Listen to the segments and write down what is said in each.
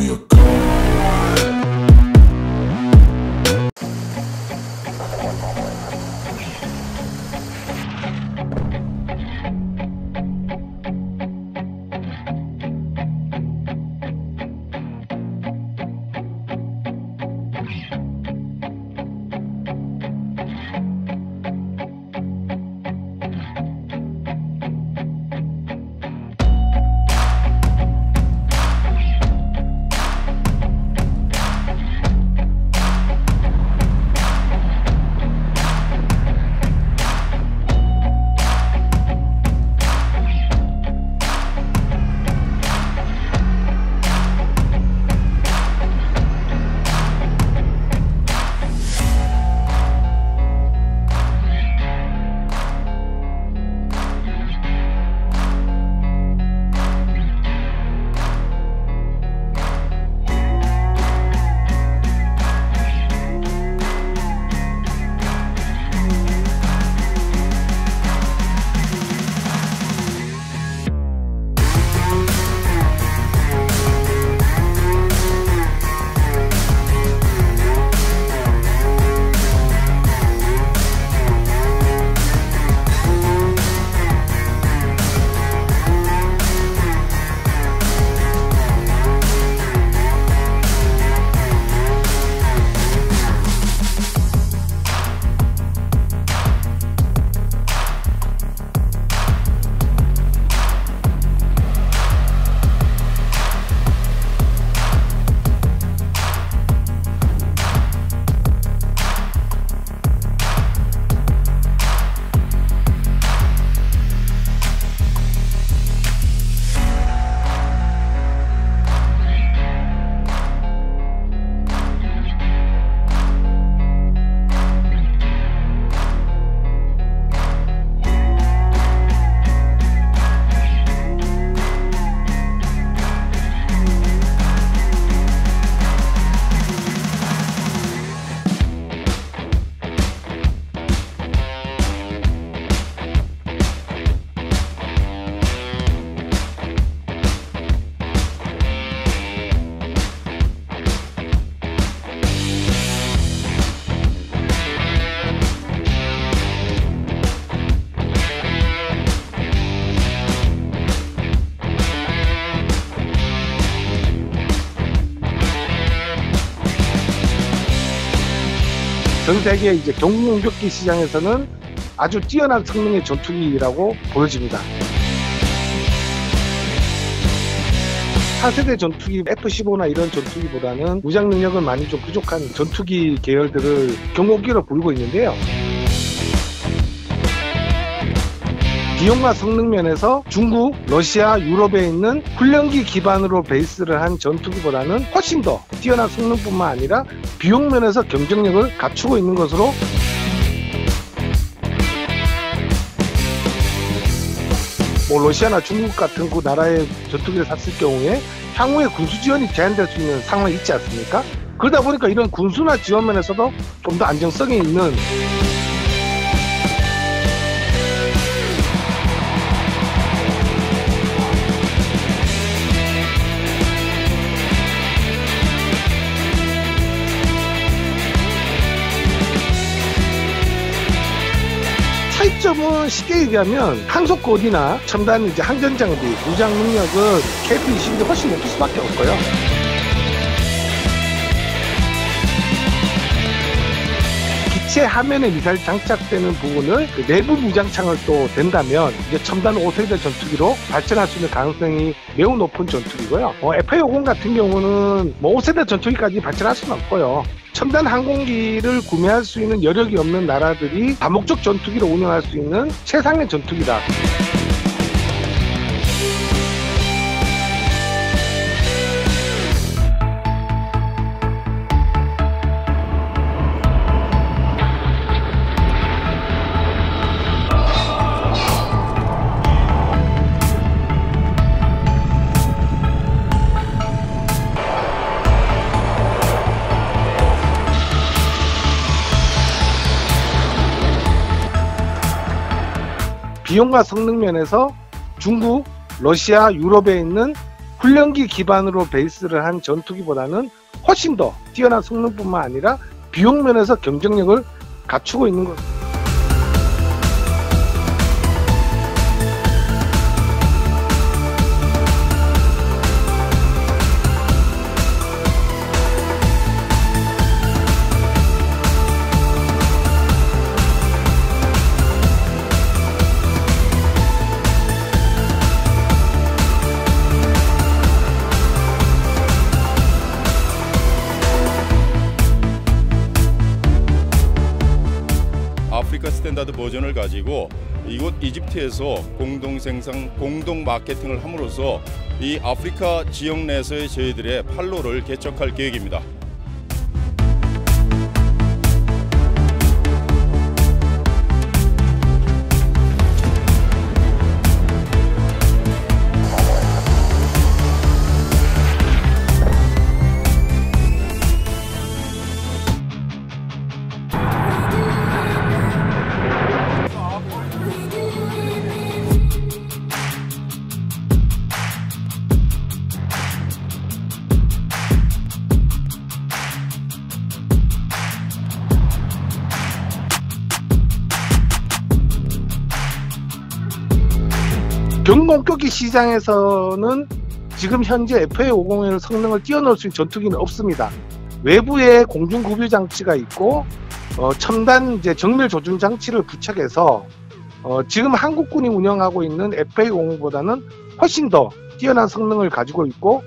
me a 전 세계 이제 경공격기 시장에서는 아주 뛰어난 성능의 전투기라고 보여집니다. 차세대 전투기 F-15나 이런 전투기보다는 무장 능력은 많이 좀 부족한 전투기 계열들을 경공기로 부르고 있는데요. 비용과 성능 면에서 중국, 러시아, 유럽에 있는 훈련기 기반으로 베이스를 한 전투기보다는 훨씬 더 뛰어난 성능뿐만 아니라 비용 면에서 경쟁력을 갖추고 있는 것으로 러시아나 중국 같은 그 나라의 전투기를 샀을 경우에 향후에 군수 지원이 제한될 수 있는 상황이 있지 않습니까? 그러다 보니까 이런 군수나 지원 면에서도 좀 더 안정성이 있는 차이점은 쉽게 얘기하면 항속 고리나 첨단 이제 항전 장비, 무장 능력은 KF-20이 훨씬 높을 수밖에 없고요. 기체 하면에 미사일 장착되는 부분을 그 내부 무장창을 또 댄다면 이제 첨단 5세대 전투기로 발전할 수 있는 가능성이 매우 높은 전투기고요. FA-50 같은 경우는 5세대 전투기까지 발전할 수는 없고요. 첨단 항공기를 구매할 수 있는 여력이 없는 나라들이 다목적 전투기로 운영할 수 있는 최상의 전투기다. 비용과 성능 면에서 중국, 러시아, 유럽에 있는 훈련기 기반으로 베이스를 한 전투기보다는 훨씬 더 뛰어난 성능뿐만 아니라 비용 면에서 경쟁력을 갖추고 있는 것. 아프리카 스탠다드 버전을 가지고 이곳 이집트에서 공동 생산, 공동 마케팅을 함으로써 이 아프리카 지역 내에서의 저희들의 판로를 개척할 계획입니다. 경공격기 시장에서는 지금 현재 FA-50의 성능을 뛰어넘을 수 있는 전투기는 없습니다. 외부에 공중급유 장치가 있고 첨단 정밀 조준 장치를 부착해서 지금 한국군이 운영하고 있는 FA-50보다는 훨씬 더 뛰어난 성능을 가지고 있고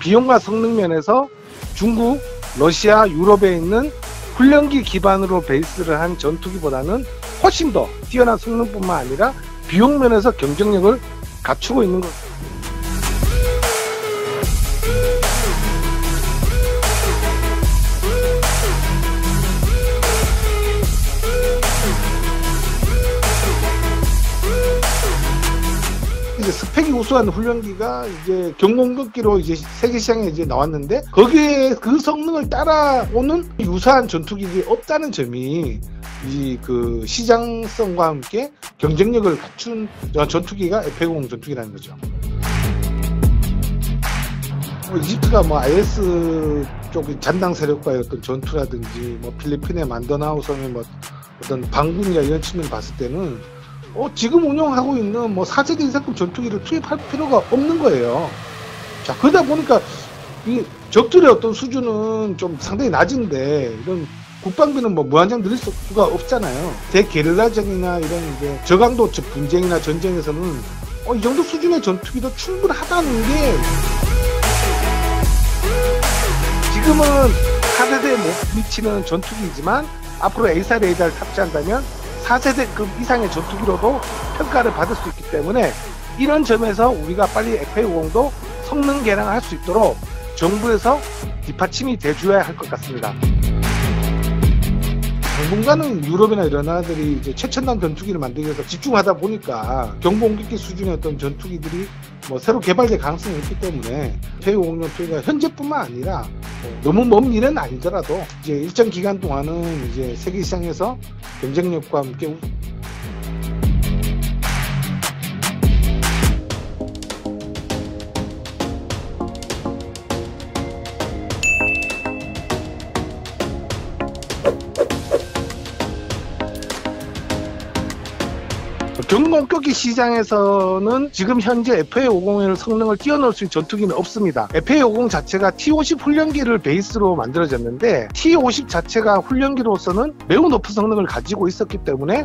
비용과 성능 면에서 중국, 러시아, 유럽에 있는 훈련기 기반으로 베이스를 한 전투기보다는 훨씬 더 뛰어난 성능뿐만 아니라 비용 면에서 경쟁력을 갖추고 있는 것. 이제 스펙이 우수한 훈련기가 이제 경공격기로 이제 세계 시장에 이제 나왔는데 거기에 그 성능을 따라오는 유사한 전투기들이 없다는 점이. 이 그 시장성과 함께 경쟁력을 갖춘 전투기가 F-50 전투기라는 거죠. 이집트가 IS 쪽 잔당 세력과의 어떤 전투라든지 필리핀의 만더나우섬의 어떤 반군이나 이런 측면을 봤을 때는 지금 운영하고 있는 4세대 이상급 전투기를 투입할 필요가 없는 거예요. 자, 그러다 보니까 이 적들의 어떤 수준은 좀 상당히 낮은데 이런 국방비는 무한정 늘릴 수가 없잖아요. 대게릴라전이나 이런 이제 저강도 분쟁이나 전쟁에서는 이 정도 수준의 전투기도 충분하다는 게 지금은 4세대에 못 미치는 전투기이지만 앞으로 AESA 레이더를 탑재한다면 4세대급 이상의 전투기로도 평가를 받을 수 있기 때문에 이런 점에서 우리가 빨리 FA-50도 성능 개량을 할 수 있도록 정부에서 뒷받침이 돼줘야 할 것 같습니다. 당분간은 유럽이나 이런 나라들이 이제 최첨단 전투기를 만들기 위해서 집중하다 보니까 경공격기 수준의 어떤 전투기들이 새로 개발될 가능성이 있기 때문에 FA-50가 현재뿐만 아니라 너무 먼 일은 아니더라도 이제 일정 기간 동안은 이제 세계 시장에서 경쟁력과 함께 경공격기 시장에서는 지금 현재 FA-50의 성능을 뛰어넘을 수 있는 전투기는 없습니다. FA-50 자체가 T-50 훈련기를 베이스로 만들어졌는데 T-50 자체가 훈련기로서는 매우 높은 성능을 가지고 있었기 때문에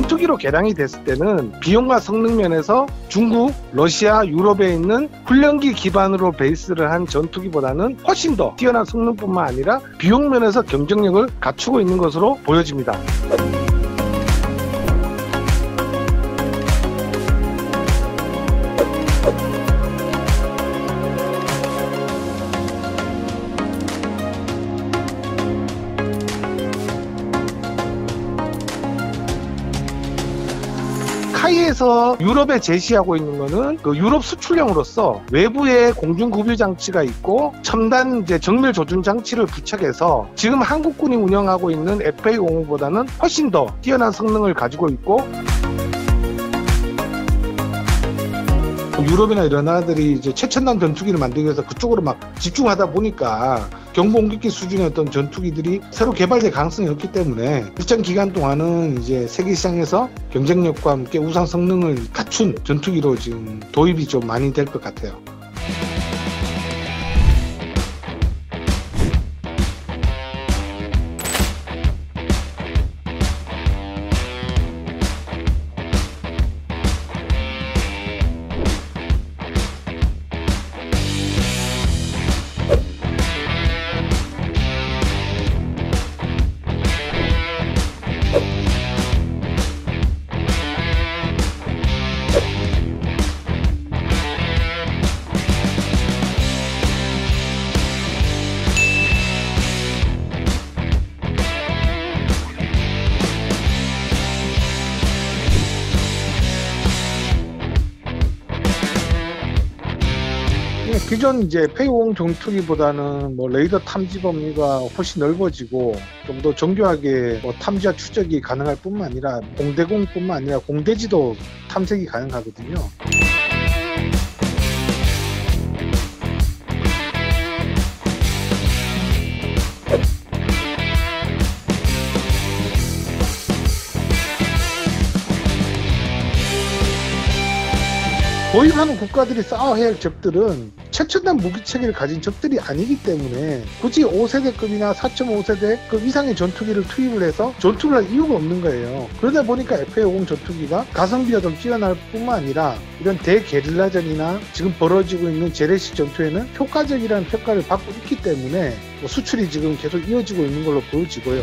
전투기로 개량이 됐을 때는 비용과 성능 면에서 중국, 러시아, 유럽에 있는 훈련기 기반으로 베이스를 한 전투기보다는 훨씬 더 뛰어난 성능뿐만 아니라 비용 면에서 경쟁력을 갖추고 있는 것으로 보여집니다. KAI에서 유럽에 제시하고 있는 거는 그 유럽 수출형으로서 외부에 공중급유 장치가 있고 첨단 이제 정밀 조준 장치를 부착해서 지금 한국군이 운영하고 있는 FA-50보다는 훨씬 더 뛰어난 성능을 가지고 있고, 유럽이나 이런 나라들이 이제 최첨단 전투기를 만들기 위해서 그쪽으로 막 집중하다 보니까 경보공격기 수준의 어떤 전투기들이 새로 개발될 가능성이 없기 때문에 일정 기간 동안은 이제 세계 시장에서 경쟁력과 함께 우상 성능을 갖춘 전투기로 지금 도입이 좀 많이 될 것 같아요. 기존 이제 F-50 전투기보다는 뭐 레이더 탐지 범위가 훨씬 넓어지고 좀 더 정교하게 뭐 탐지와 추적이 가능할 뿐만 아니라 공대공뿐만 아니라 공대지도 탐색이 가능하거든요. 도입하는 국가들이 싸워야 할 적들은 최첨단 무기체계를 가진 적들이 아니기 때문에 굳이 5세대급이나 4.5세대급 이상의 전투기를 투입을 해서 전투를 할 이유가 없는 거예요. 그러다 보니까 FA-50 전투기가 가성비가 좀 뛰어날 뿐만 아니라 이런 대게릴라전이나 지금 벌어지고 있는 재래식 전투에는 효과적이라는 평가를 받고 있기 때문에 수출이 지금 계속 이어지고 있는 걸로 보여지고요.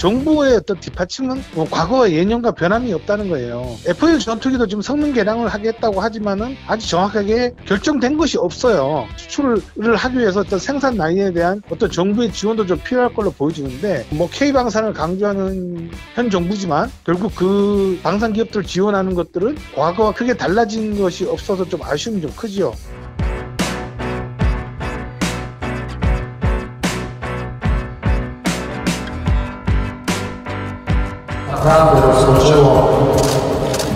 정부의 어떤 뒷받침은 과거의 예년과 변함이 없다는 거예요. F-16 전투기도 지금 성능 개량을 하겠다고 하지만은 아직 정확하게 결정된 것이 없어요. 수출을 하기 위해서 어떤 생산 라인에 대한 어떤 정부의 지원도 좀 필요할 걸로 보여지는데, 뭐 K방산을 강조하는 현 정부지만 결국 그 방산 기업들을 지원하는 것들은 과거와 크게 달라진 것이 없어서 좀 아쉬움이 좀 크지요. Naprawdę rozpoczęło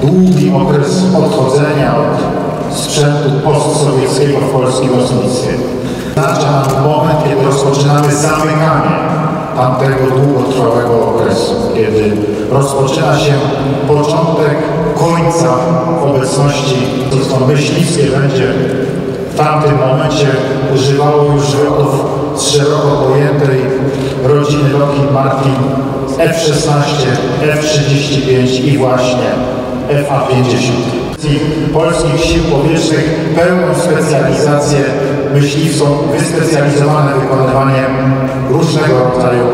długi okres odchodzenia od sprzętu postsowieckiego w polskim lotnictwie. Zaczyna moment, kiedy rozpoczynamy zamykanie tamtego długotrwałego okresu, kiedy rozpoczyna się początek końca obecności. Zresztą myśliwskie będzie w tamtym momencie używało już lotów z szeroko pojętej rodziny Lockheed Martin, F-16, F-35 i właśnie FA-50. Polskich Sił Powietrznych pełną specjalizację myśliwcą, wyspecjalizowane wykonywanie różnego rodzaju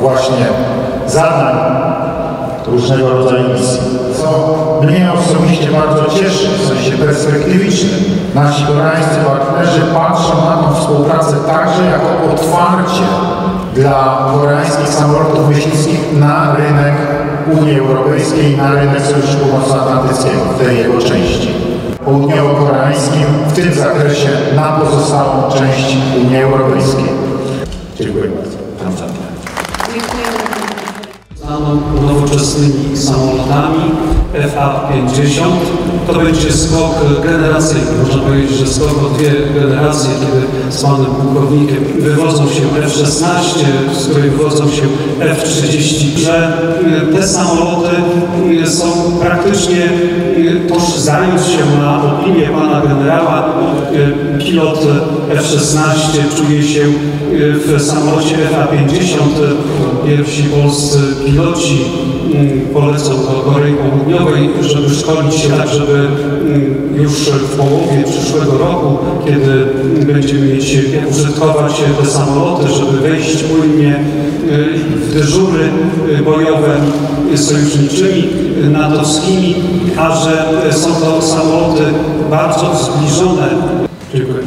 właśnie zadań, różnego rodzaju misji. Co mnie osobiście bardzo cieszy, w sensie perspektywicznym. Nasi koreańscy partnerzy patrzą na tą współpracę także jako otwarcie dla koreańskich samolotów myśliwskich na rynek Unii Europejskiej, na rynek Sojuszu Północnoatlantyckiego w tej jego części. Południowo-koreańskim w tym zakresie na pozostałą część Unii Europejskiej. Dziękuję bardzo. Nowoczesnymi samolotami FA-50. To będzie skok generacyjny. Można powiedzieć, że skok o dwie generacje, kiedy z panem pułkownikiem wywodzą się F-16, z której wywodzą się F-30, że te samoloty są praktycznie tożsamiając się na opinię pana generała. Pilot F-16 czuje się w samolocie FA-50. Pierwsi polscy piloci polecą do Korei Południowej, żeby szkolić się tak, żeby już w połowie przyszłego roku, kiedy będziemy mieć użytkować te samoloty, żeby wejść płynnie w dyżury bojowe sojuszniczymi, natowskimi, a że są to samoloty bardzo zbliżone. Dziękuję.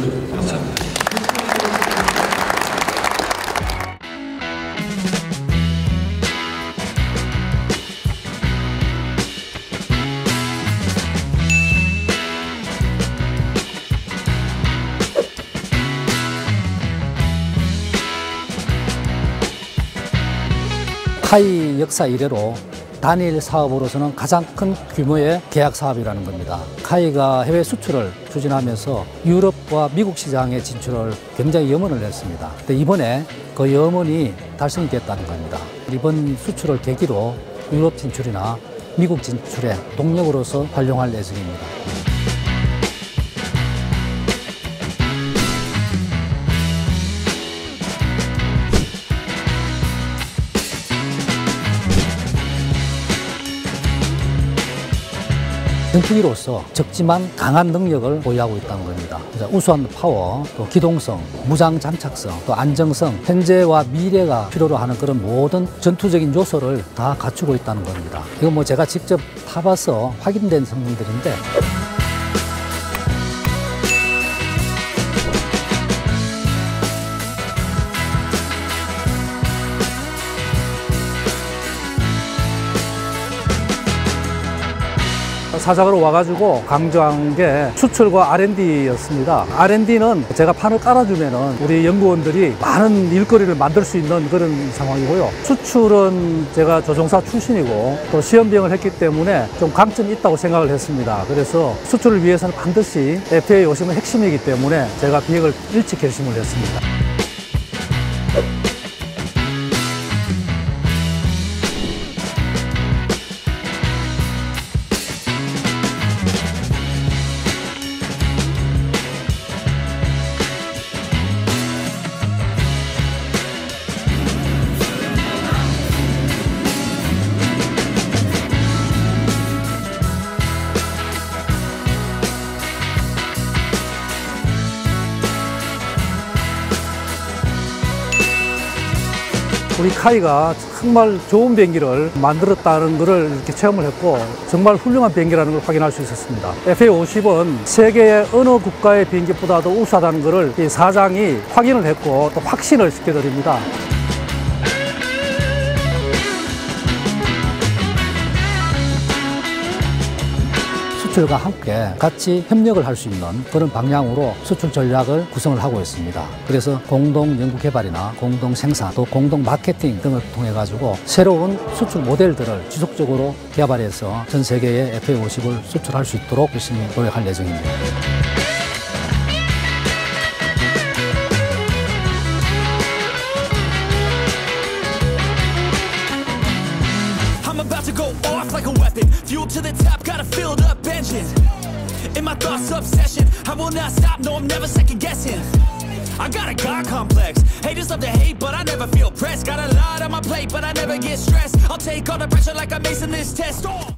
KAI 역사 이래로 단일 사업으로서는 가장 큰 규모의 계약 사업이라는 겁니다. KAI가 해외 수출을 추진하면서 유럽과 미국 시장에 진출을 굉장히 염원을 냈습니다. 근데 이번에 그 염원이 달성이 됐다는 겁니다. 이번 수출을 계기로 유럽 진출이나 미국 진출의 동력으로서 활용할 예정입니다. 전투기로서 적지만 강한 능력을 보유하고 있다는 겁니다. 우수한 파워, 또 기동성, 무장 장착성, 또 안정성, 현재와 미래가 필요로 하는 그런 모든 전투적인 요소를 다 갖추고 있다는 겁니다. 이건 뭐 제가 직접 타봐서 확인된 성능들인데 사작으로 와가지고 강조한 게 수출과 R&D였습니다. R&D는 제가 판을 깔아주면은 우리 연구원들이 많은 일거리를 만들 수 있는 그런 상황이고요. 수출은 제가 조종사 출신이고 또 시험병을 했기 때문에 좀 강점이 있다고 생각을 했습니다. 그래서 수출을 위해서는 반드시 FA-50은 핵심이기 때문에 제가 비행을 일찍 결심을 했습니다. 우리 KAI가 정말 좋은 비행기를 만들었다는 것을 이렇게 체험을 했고 정말 훌륭한 비행기라는 걸 확인할 수 있었습니다. FA-50은 세계의 어느 국가의 비행기보다도 우수하다는 것을 이 사장이 확인을 했고 또 확신을 시켜드립니다. 수출과 함께 같이 협력을 할 수 있는 그런 방향으로 수출 전략을 구성을 하고 있습니다. 그래서 공동 연구개발이나 공동 생산, 또 공동 마케팅 등을 통해 가지고 새로운 수출 모델들을 지속적으로 개발해서 전 세계에 FA-50을 수출할 수 있도록 열심히 노력할 예정입니다. In my thoughts obsession I will not stop no I'm never second guessing I got a God complex haters love to hate but I never feel pressed got a lot on my plate but I never get stressed I'll take all the pressure like I'm acing this test